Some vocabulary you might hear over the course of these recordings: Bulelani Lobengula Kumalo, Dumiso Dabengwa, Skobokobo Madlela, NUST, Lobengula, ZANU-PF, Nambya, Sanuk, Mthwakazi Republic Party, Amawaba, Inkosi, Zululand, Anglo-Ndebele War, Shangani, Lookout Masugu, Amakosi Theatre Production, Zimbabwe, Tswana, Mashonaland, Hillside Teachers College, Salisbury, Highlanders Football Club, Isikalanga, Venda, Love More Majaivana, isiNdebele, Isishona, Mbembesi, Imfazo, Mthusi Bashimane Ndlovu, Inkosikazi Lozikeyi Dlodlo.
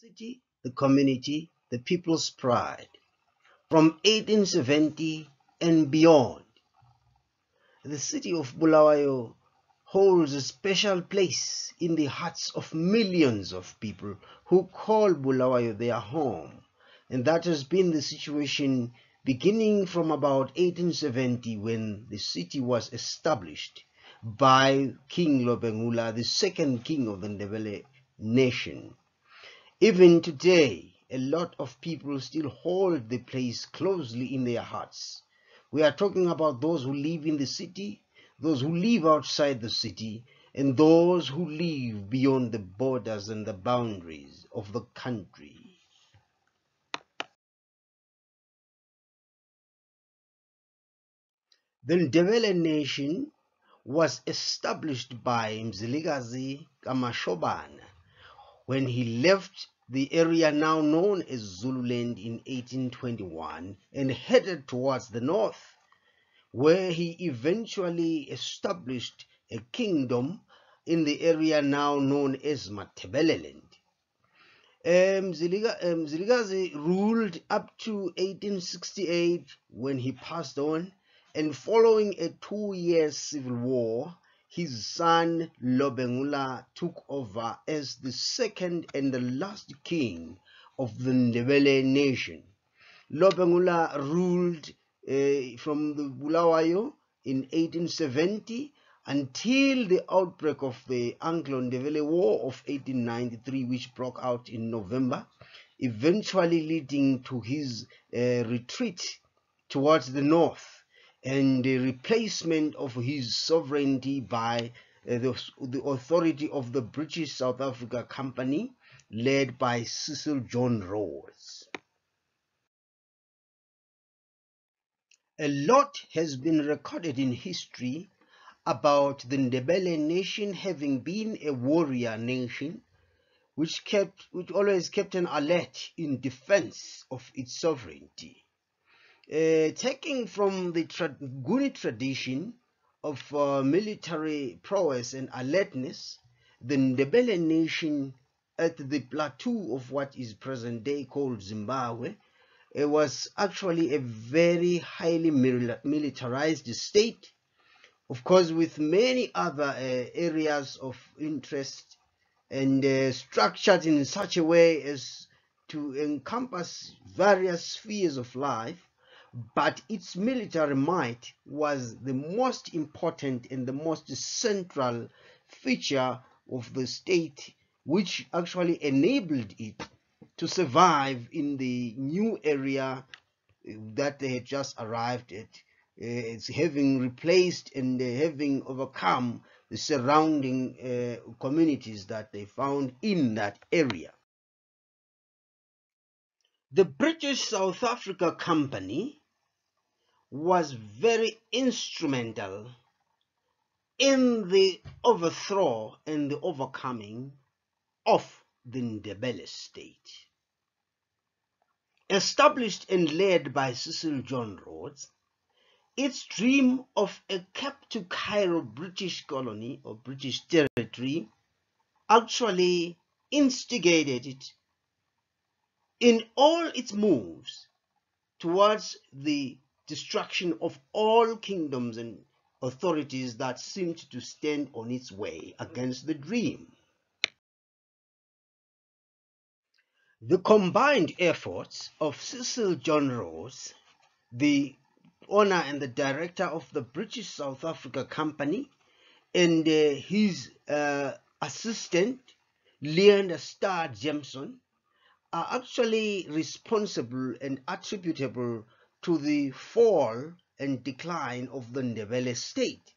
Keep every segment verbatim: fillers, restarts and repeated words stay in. city, the community, the people's pride. From eighteen seventy and beyond, the city of Bulawayo holds a special place in the hearts of millions of people who call Bulawayo their home, and that has been the situation beginning from about eighteen seventy, when the city was established by King Lobengula, the second king of the Ndebele nation. Even today, a lot of people still hold the place closely in their hearts. We are talking about those who live in the city, those who live outside the city, and those who live beyond the borders and the boundaries of the country. The Ndebele nation was established by Mzilikazi Kamashoban when he left the area now known as Zululand in eighteen twenty-one and headed towards the north, where he eventually established a kingdom in the area now known as Matabeleland. Mzilikazi ruled up to eighteen sixty-eight when he passed on, and following a two-year civil war, his son Lobengula took over as the second and the last king of the Ndebele nation. Lobengula ruled Uh, from the Bulawayo in eighteen seventy until the outbreak of the Anglo-Ndebele War of eighteen ninety-three, which broke out in November, eventually leading to his uh, retreat towards the north and the replacement of his sovereignty by uh, the, the authority of the British South Africa Company, led by Cecil John Rhodes. A lot has been recorded in history about the Ndebele nation having been a warrior nation, which kept, which always kept an alert in defense of its sovereignty. Uh, taking from the tra Guni tradition of uh, military prowess and alertness, the Ndebele nation at the plateau of what is present-day called Zimbabwe, it was actually a very highly militarized state, of course, with many other uh, areas of interest, and uh, structured in such a way as to encompass various spheres of life, but its military might was the most important and the most central feature of the state, which actually enabled it to survive in the new area that they had just arrived at. It's having replaced and having overcome the surrounding uh, communities that they found in that area. The British South Africa Company was very instrumental in the overthrow and the overcoming of the Ndebele state. Established and led by Cecil John Rhodes, its dream of a Cape to Cairo British colony or British territory actually instigated it in all its moves towards the destruction of all kingdoms and authorities that seemed to stand on its way against the dream. The combined efforts of Cecil John Rhodes, the owner and the director of the British South Africa Company, and uh, his uh, assistant, Leander Starr Jameson, are actually responsible and attributable to the fall and decline of the Ndebele state.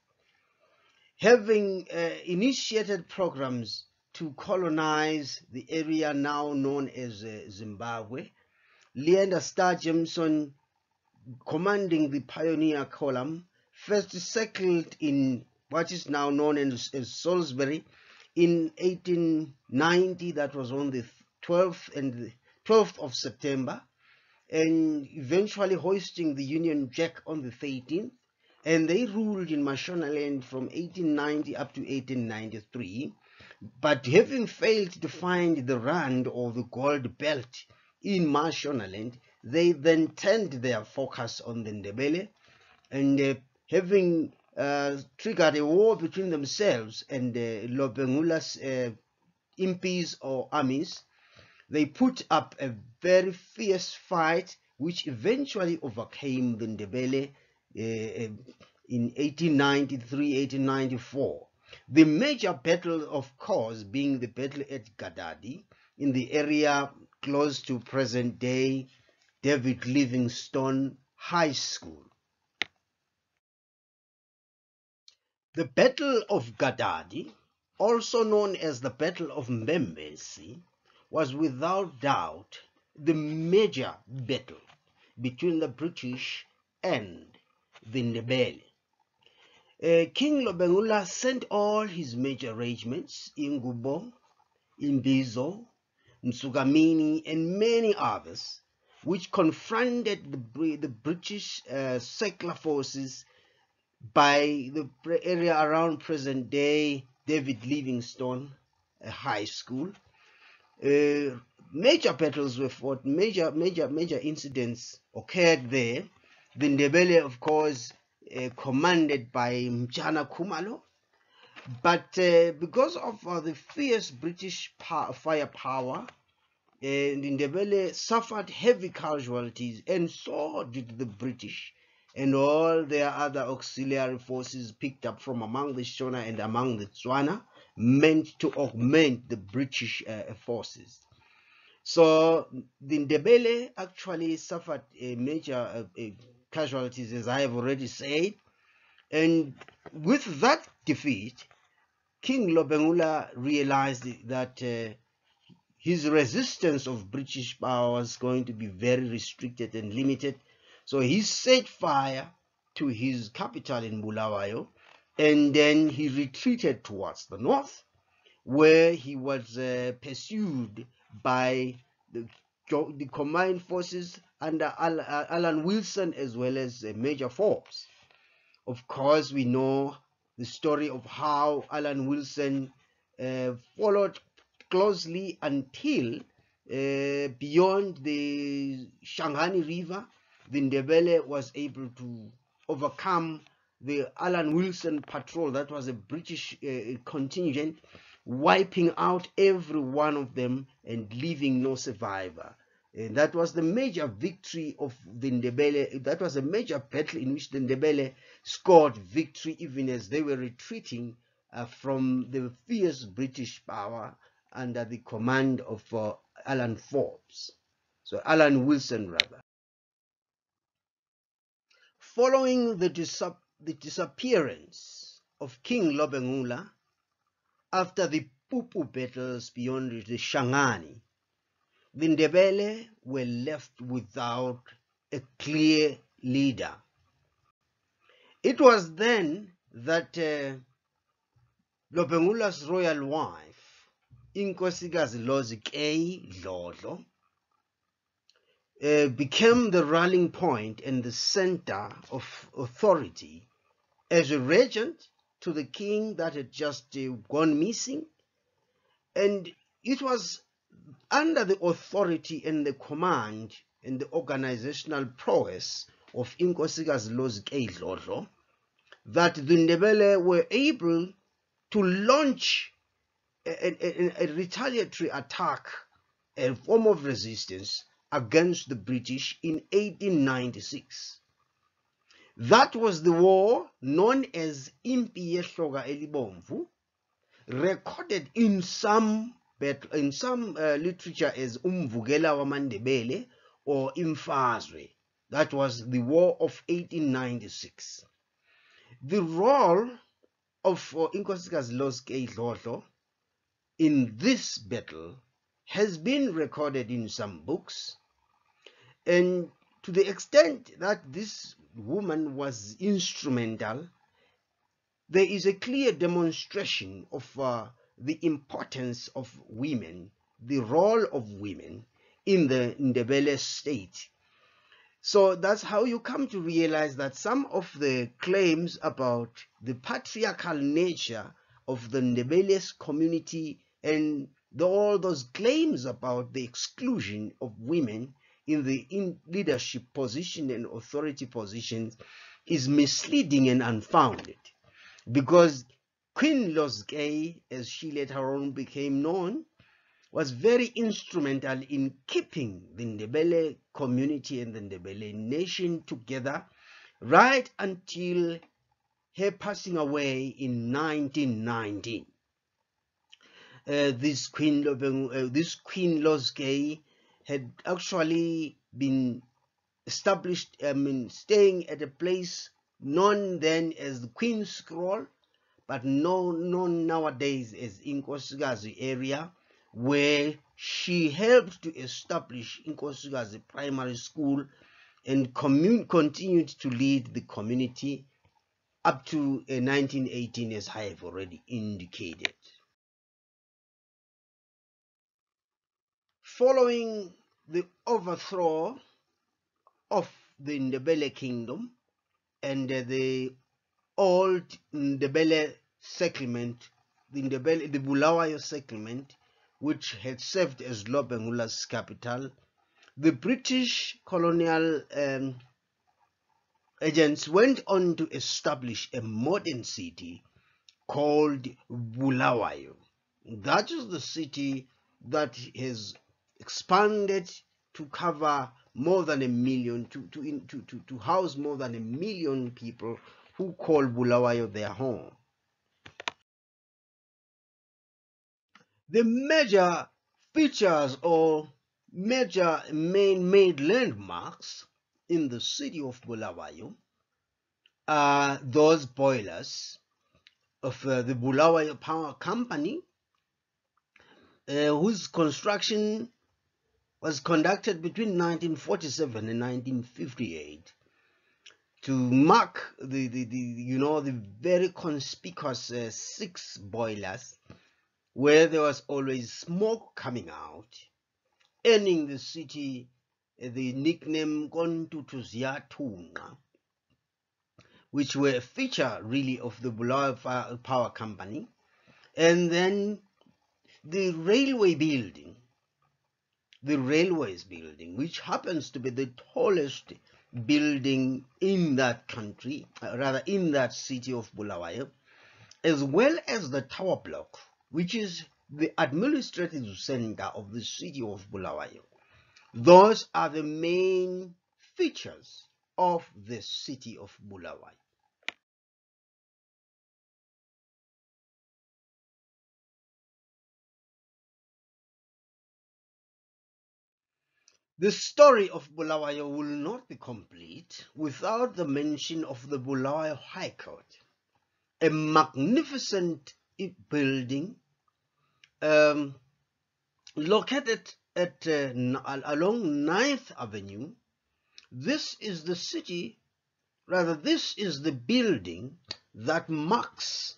Having uh, initiated programs to colonize the area now known as uh, Zimbabwe, Leander Starr Jameson, commanding the pioneer column, first settled in what is now known as, as Salisbury in eighteen ninety. That was on the twelfth and the twelfth of September, and eventually hoisting the Union Jack on the thirteenth. And they ruled in Mashonaland from eighteen ninety up to eighteen ninety-three. But having failed to find the rand or the gold belt in Mashonaland, they then turned their focus on the Ndebele, and uh, having uh, triggered a war between themselves and uh, Lobengula's uh, impis or armies, they put up a very fierce fight which eventually overcame the Ndebele uh, in eighteen ninety-three eighteen ninety-four. The major battle, of course, being the battle at Gadadi in the area close to present-day David Livingstone High School. The Battle of Gadadi, also known as the Battle of Mbembesi, was without doubt the major battle between the British and the Ndebele. Uh, King Lobengula sent all his major regiments, Ingubo, Imbizo, Msugamini, and many others, which confronted the, the British uh, secular forces by the area around present-day David Livingstone High School. Uh, major battles were fought, major, major, major incidents occurred there. The Ndebele, of course, Uh, commanded by Mjana Kumalo, but uh, because of uh, the fierce British firepower, uh, Ndebele suffered heavy casualties, and so did the British and all their other auxiliary forces picked up from among the Shona and among the Tswana, meant to augment the British uh, forces. So the Ndebele actually suffered a major uh, a casualties, as I have already said, and with that defeat, King Lobengula realized that uh, his resistance of British power was going to be very restricted and limited, so he set fire to his capital in Bulawayo, and then he retreated towards the north, where he was uh, pursued by the the combined forces under Alan Wilson as well as Major Forbes. Of course, we know the story of how Alan Wilson uh, followed closely until uh, beyond the Shangani River, the Ndebele was able to overcome the Alan Wilson patrol. That was a British uh, contingent, wiping out every one of them and leaving no survivor. And that was the major victory of the Ndebele. That was a major battle in which the Ndebele scored victory even as they were retreating uh, from the fierce British power under the command of uh, Alan Forbes. So Alan Wilson, rather. Following the, dis the disappearance of King Lobengula, after the Pupu battles beyond the Shangani, the Ndebele were left without a clear leader. It was then that uh, Lobengula's royal wife, Inkosikazi Lozikeyi Dlodlo, uh, became the rallying point and the center of authority as a regent to the king that had just uh, gone missing, and it was under the authority and the command and the organizational prowess of Inkosikazi Lozikeyi Dlodlo that the Ndebele were able to launch a, a, a retaliatory attack, a form of resistance against the British in eighteen ninety-six. That was the war known as Impi yehloka elibomvu, recorded in some in some uh, literature as umvukela wamaNdebele or Imfazo. That was the war of eighteen ninety-six. The role of uh, Inkosikazi Lozikeyi Dlodlo in this battle has been recorded in some books, and to the extent that this woman was instrumental, there is a clear demonstration of uh, the importance of women, the role of women in the Ndebele state. So that's how you come to realize that some of the claims about the patriarchal nature of the Ndebele's community and the, all those claims about the exclusion of women in the in leadership position and authority positions is misleading and unfounded, because Queen Lozikeyi, as she later on became known, was very instrumental in keeping the Ndebele community and the Ndebele nation together right until her passing away in nineteen nineteen. Uh, this Queen uh, this Queen Lozikeyi had actually been established, I mean, staying at a place known then as the Queen's Scroll, but no, known nowadays as Inkosikazi area, where she helped to establish Inkosikazi Primary School and continued to lead the community up to uh, nineteen eighteen, as I have already indicated. Following the overthrow of the Ndebele kingdom and uh, the old Ndebele settlement, the, Ndebele, the Bulawayo settlement, which had served as Lobengula's capital, the British colonial um, agents went on to establish a modern city called Bulawayo. That is the city that has expanded to cover more than a million, to, to, to, to, to house more than a million people who call Bulawayo their home. The major features or major man-made landmarks in the city of Bulawayo are those boilers of uh, the Bulawayo Power Company, uh, whose construction was conducted between nineteen forty-seven and nineteen fifty-eight to mark the, the, the you know the very conspicuous uh, six boilers where there was always smoke coming out, earning the city the nickname Konti Mtlanga, which were a feature really of the Bulawayo Power Company. And then the railway building, the railways building, which happens to be the tallest building in that country, rather in that city of Bulawayo, as well as the tower block, which is the administrative center of the city of Bulawayo. Those are the main features of the city of Bulawayo. The story of Bulawayo will not be complete without the mention of the Bulawayo High Court, a magnificent building Um, located at uh, along ninth avenue. This is the city, rather this is the building that marks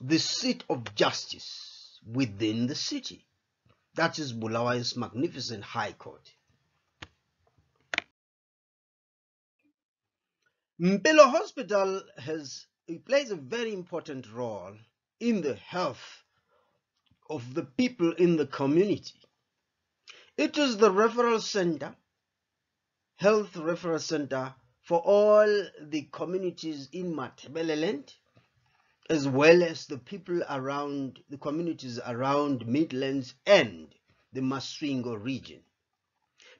the seat of justice within the city. That is Bulawayo's magnificent High Court. Mpilo Hospital has, it plays a very important role in the health of the people in the community. It is the referral center, health referral center for all the communities in Matabeleland, as well as the people around, the communities around Midlands and the Masringo region.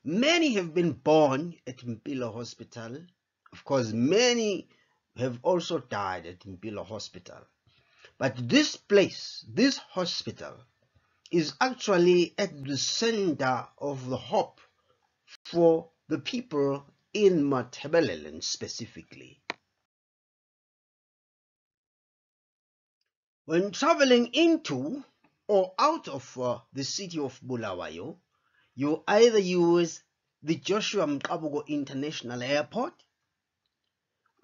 Many have been born at Mpilo Hospital. Of course, many have also died at Mpilo Hospital. But this place, this hospital, is actually at the center of the hope for the people in Matabeleland specifically. When traveling into or out of uh, the city of Bulawayo, you either use the Joshua Mqabogo International Airport,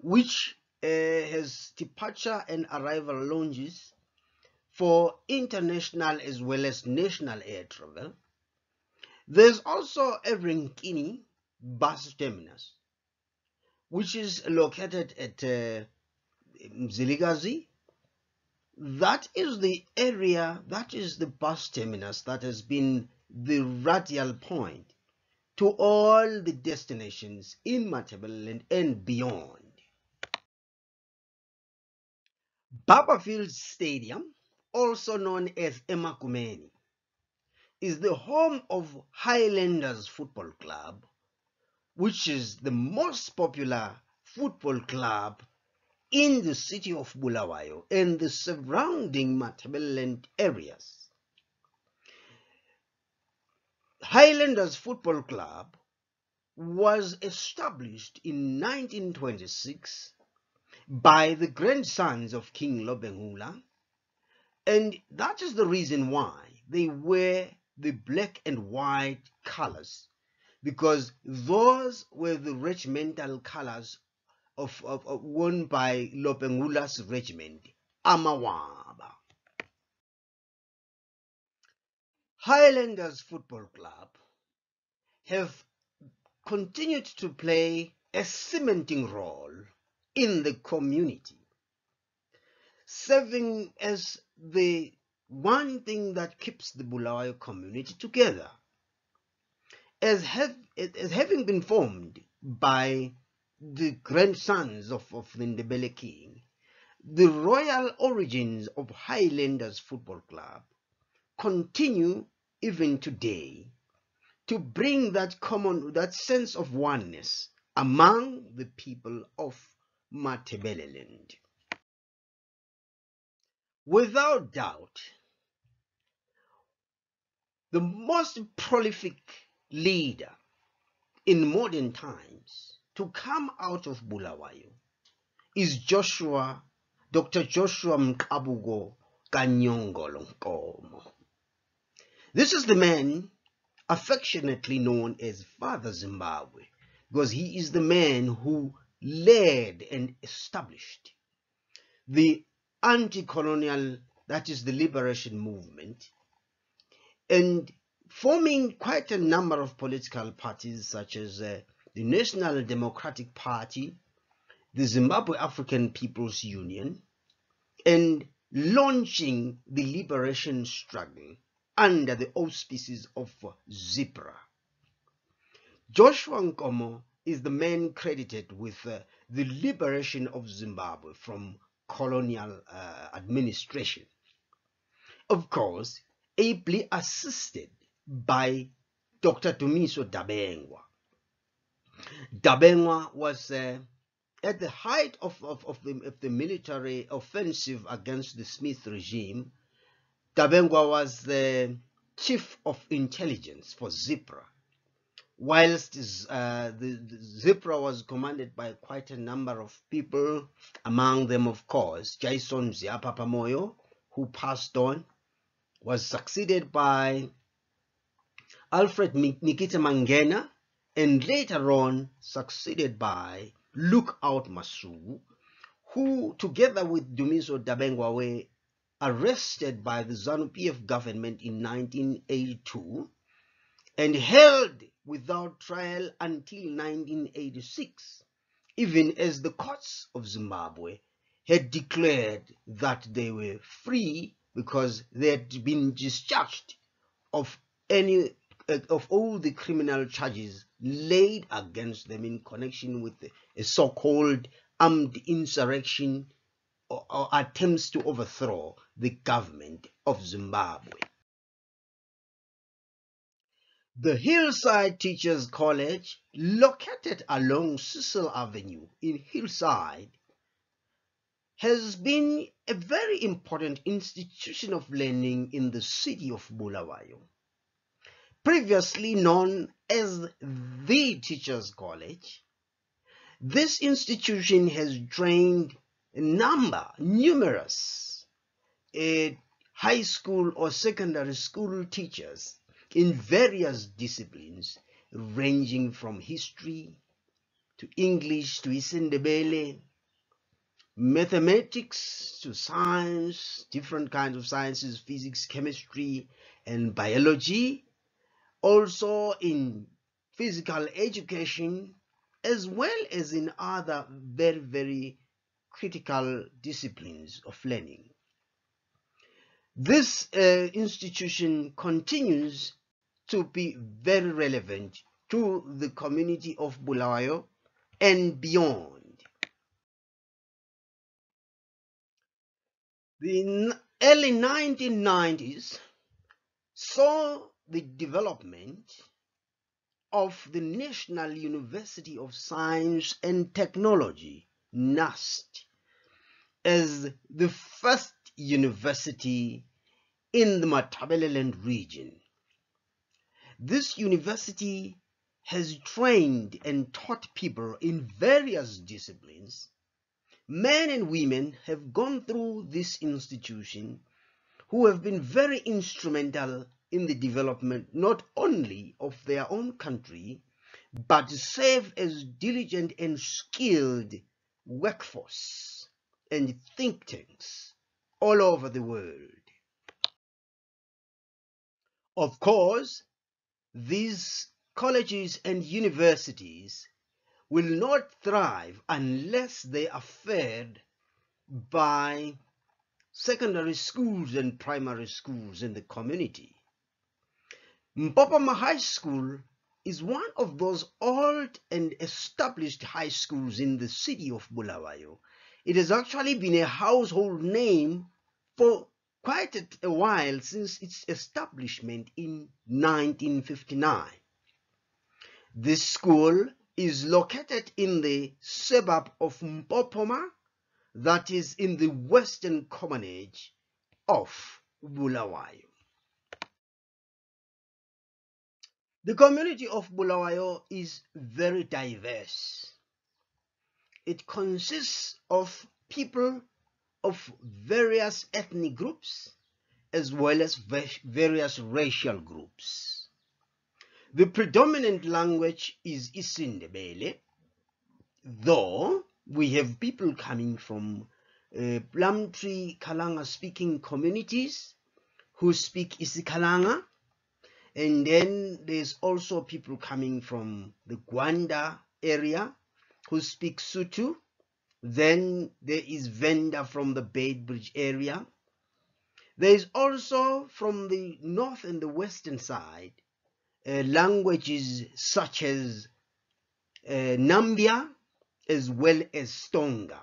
which Uh, has departure and arrival lounges for international as well as national air travel. There's also a Rinkini bus terminus, which is located at uh, Mzilikazi That is the area, that is the bus terminus that has been the radial point to all the destinations in Matabeleland and beyond. Barberfield Stadium, also known as Emakumeni, is the home of Highlanders Football Club, which is the most popular football club in the city of Bulawayo and the surrounding Matabeleland areas. Highlanders Football Club was established in nineteen twenty-six by the grandsons of King Lobengula, and that is the reason why they wear the black and white colors, because those were the regimental colors of, of, of worn by Lobengula's regiment, Amawaba. Highlanders Football Club have continued to play a cementing role in the community, serving as the one thing that keeps the Bulawayo community together, as, have, as having been formed by the grandsons of, of the Ndebele king. The royal origins of Highlanders Football Club continue even today to bring that common, that sense of oneness among the people of Matabeleland. Without doubt, the most prolific leader in modern times to come out of Bulawayo is Joshua, Doctor Joshua Mqabugo Kanyongolo Nkomo. This is the man affectionately known as Father Zimbabwe, because he is the man who led and established the anti-colonial, that is the liberation movement, and forming quite a number of political parties such as uh, the National Democratic Party, the Zimbabwe African People's Union, and launching the liberation struggle under the auspices of ZIPRA. Joshua Nkomo is the man credited with uh, the liberation of Zimbabwe from colonial uh, administration. Of course, ably assisted by Doctor Dumiso Dabengwa. Dabengwa was uh, at the height of, of, of, the, of the military offensive against the Smith regime. Dabengwa was the chief of intelligence for ZIPRA, whilst uh, the, the ZIPRA was commanded by quite a number of people, among them, of course, Jason Ziapapa Moyo, who passed on, was succeeded by Alfred Nikita Mangena, and later on succeeded by Lookout Masugu, who, together with Dumiso Dabengwa, were arrested by the ZANU P F government in nineteen eighty-two and held without trial until nineteen eighty-six, even as the courts of Zimbabwe had declared that they were free because they had been discharged of any uh, of all the criminal charges laid against them in connection with a so-called armed insurrection or, or attempts to overthrow the government of Zimbabwe. The Hillside Teachers College, located along Cecil Avenue in Hillside, has been a very important institution of learning in the city of Bulawayo. Previously known as the Teachers College, this institution has trained a number, numerous uh, high school or secondary school teachers in various disciplines, ranging from history to English to isiNdebele, mathematics to science, different kinds of sciences, physics, chemistry, and biology, also in physical education, as well as in other very, very critical disciplines of learning. This uh, institution continues to be very relevant to the community of Bulawayo and beyond. The early nineteen nineties saw the development of the National University of Science and Technology, NUST, as the first university in the Matabeleland region. This university has trained and taught people in various disciplines. Men and women have gone through this institution who have been very instrumental in the development not only of their own country, but serve as diligent and skilled workforce and think tanks all over the world. Of course, these colleges and universities will not thrive unless they are fed by secondary schools and primary schools in the community. Mpopoma High School is one of those old and established high schools in the city of Bulawayo. It has actually been a household name for quite a while since its establishment in nineteen fifty-nine. This school is located in the suburb of Mpopoma, that is in the western commonage of Bulawayo. The community of Bulawayo is very diverse. It consists of people of various ethnic groups as well as various racial groups. The predominant language is isiNdebele, though we have people coming from uh, Plumtree Kalanga speaking communities who speak isiKalanga, and then there's also people coming from the Gwanda area who speak Sotho. Then there is Venda from the Bedbridge area. There is also from the north and the western side Uh, languages such as uh, Nambia as well as Stonga.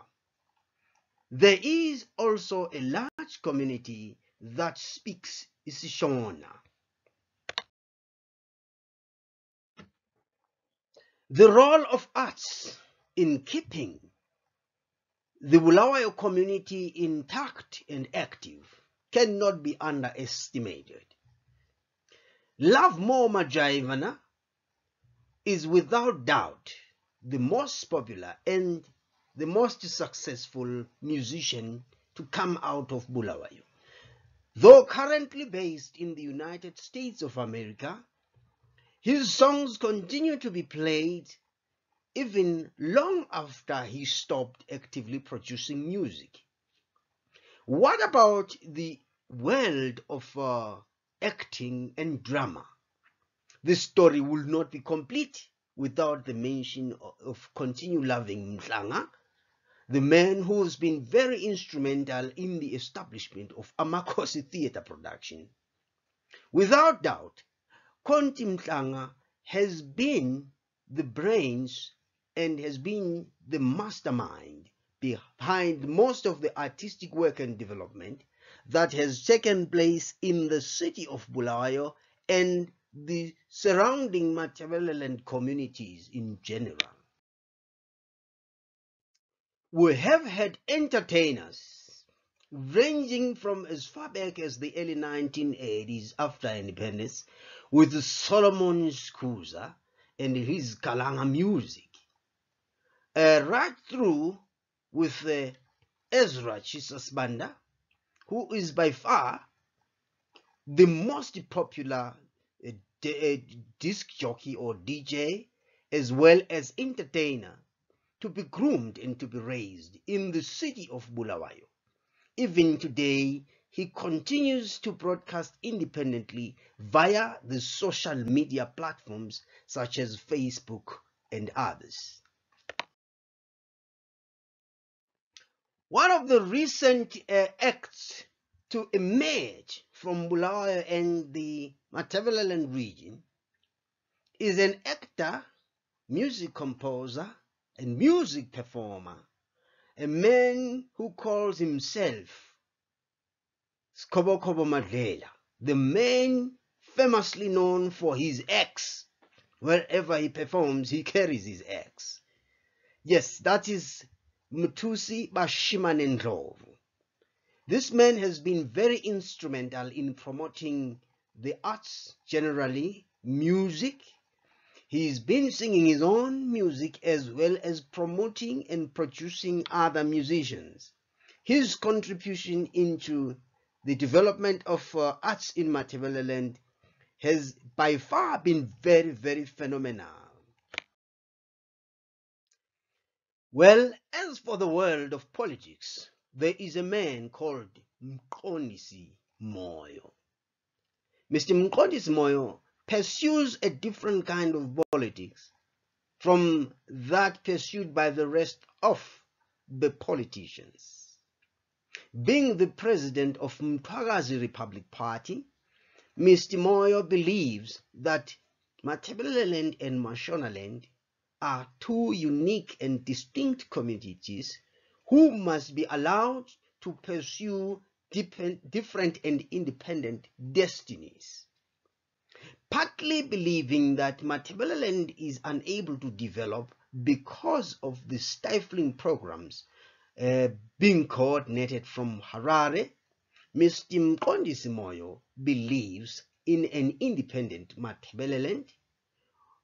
There is also a large community that speaks isiShona. The role of arts in keeping the Bulawayo community intact and active cannot be underestimated. Love More Majaivana is without doubt the most popular and the most successful musician to come out of Bulawayo. Though currently based in the United States of America, his songs continue to be played even long after he stopped actively producing music. What about the world of uh, acting and drama? This story will not be complete without the mention of Continue Loving Mtlanga, the man who has been very instrumental in the establishment of Amakosi theatre production. Without doubt, Konti Mtlanga has been the brains and has been the mastermind behind most of the artistic work and development that has taken place in the city of Bulawayo and the surrounding Matabeleland communities in general. We have had entertainers ranging from as far back as the early nineteen eighties after independence with Solomon Skuza and his Kalanga music, uh, right through with uh, Ezra Chisasbanda, who is by far the most popular uh, uh, disc jockey or D J as well as entertainer to be groomed and to be raised in the city of Bulawayo. Even today, he continues to broadcast independently via the social media platforms such as Facebook and others. One of the recent uh, acts to emerge from Bulawayo and the Matabeleland region is an actor, music composer, and music performer, a man who calls himself Skobokobo Madlela, the man famously known for his axe. Wherever he performs, he carries his axe. Yes, that is Mthusi Bashimane Ndlovu. This man has been very instrumental in promoting the arts generally, music. He's been singing his own music as well as promoting and producing other musicians. His contribution into the development of uh, arts in Matabeleland has by far been very, very phenomenal. Well, as for the world of politics, there is a man called Mqondisi Moyo. Mister Mqondisi Moyo pursues a different kind of politics from that pursued by the rest of the politicians. Being the president of Mthwakazi Republic Party, Mister Moyo believes that Matabeleland and Mashonaland are two unique and distinct communities who must be allowed to pursue different and independent destinies. Partly believing that Matabeleland is unable to develop because of the stifling programs uh, being coordinated from Harare, Mister Mqondisi Moyo believes in an independent Matabeleland,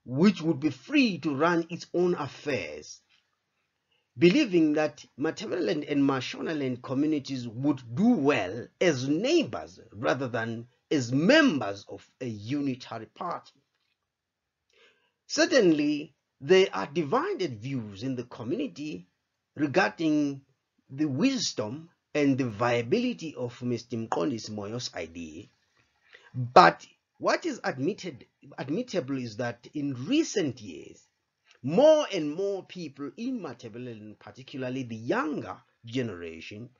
which would be free to run its own affairs, believing that Matabeleland and Mashonaland communities would do well as neighbors rather than as members of a unitary party. Certainly, there are divided views in the community regarding the wisdom and the viability of Mister Mqondisi Moyo's idea. But what is admitted, admittable is that in recent years, more and more people in Matabeleland, particularly the younger generation,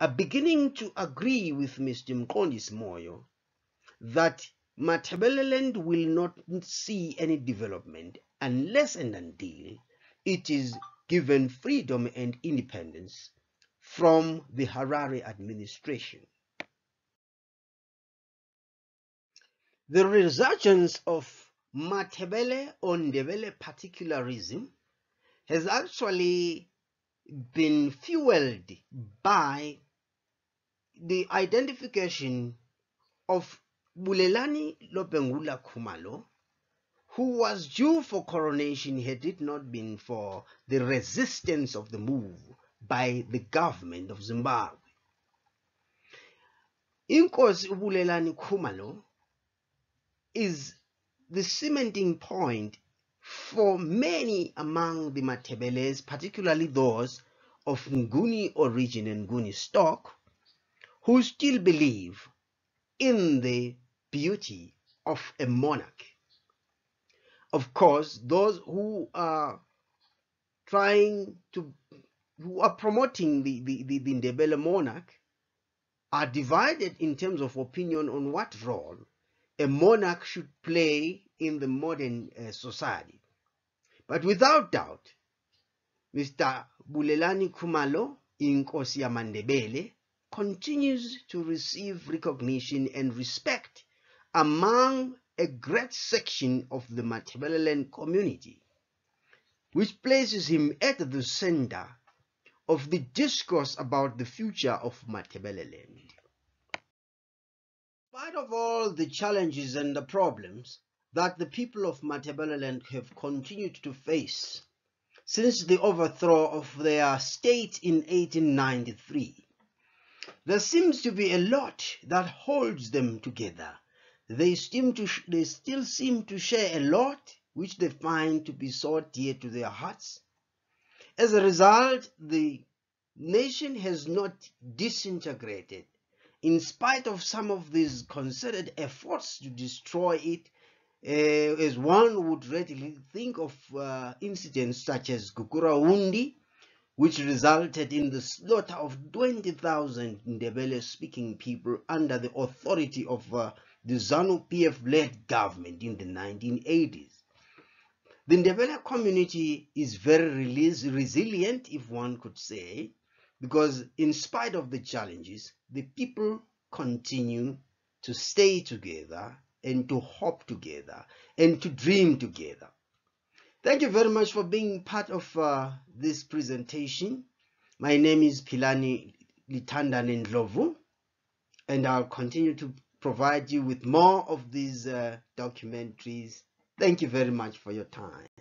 are beginning to agree with Mister Mqondisi Moyo that Matabeleland will not see any development unless and until it is given freedom and independence from the Harare administration. The resurgence of Matabele or Ndebele particularism has actually been fueled by the identification of Bulelani Lobengula Kumalo, who was due for coronation had it not been for the resistance of the move by the government of Zimbabwe. Inkosi Bulelani Kumalo is the cementing point for many among the Matabeles, particularly those of Nguni origin and Nguni stock, who still believe in the beauty of a monarch. Of course, those who are trying to who are promoting the, the, the, the Ndebele monarch are divided in terms of opinion on what role a monarch should play in the modern uh, society. But without doubt, Mister Bulelani Kumalo, Inkosi ya Mandebele, continues to receive recognition and respect among a great section of the Matabeleland community, which places him at the center of the discourse about the future of Matabeleland. In spite of all the challenges and the problems that the people of Matabeleland have continued to face since the overthrow of their state in eighteen ninety-three, there seems to be a lot that holds them together. They seem to they still seem to share a lot which they find to be so dear to their hearts. As a result, the nation has not disintegrated. In spite of some of these concerted efforts to destroy it, uh, as one would readily think of uh, incidents such as Guguruwundi, which resulted in the slaughter of twenty thousand Ndebele-speaking people under the authority of uh, the ZANU-P F-led government in the nineteen eighties. The Ndebele community is very resilient, if one could say, because in spite of the challenges, the people continue to stay together and to hope together and to dream together. Thank you very much for being part of uh, this presentation. My name is Philani Lithandane Ndlovu, and I'll continue to provide you with more of these uh, documentaries. Thank you very much for your time.